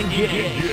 Get rid of you!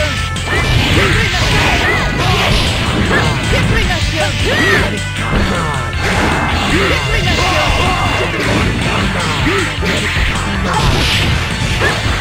Juggernaut! Earthquake!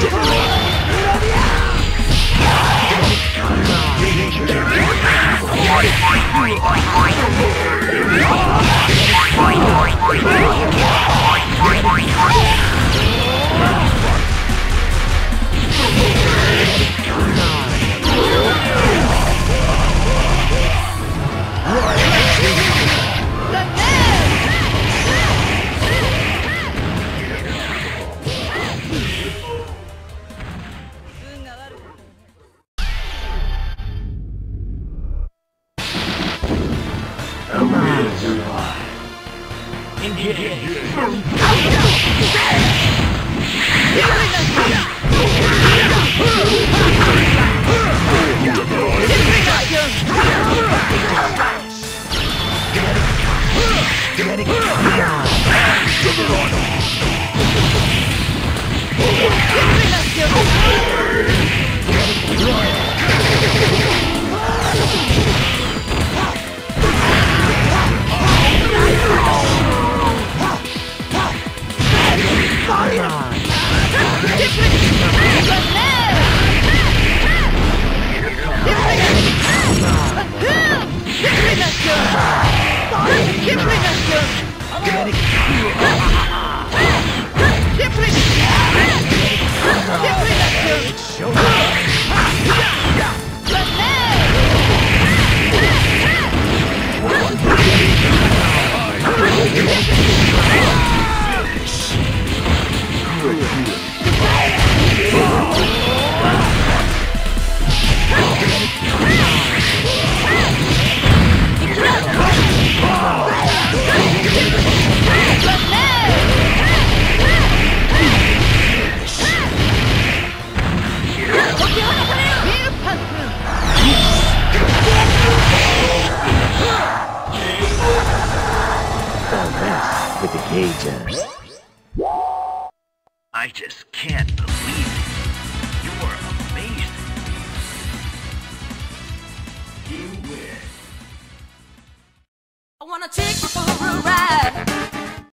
Juggernaut! With the cages. I just can't believe it. You are amazing. You win. I wanna take you for a ride.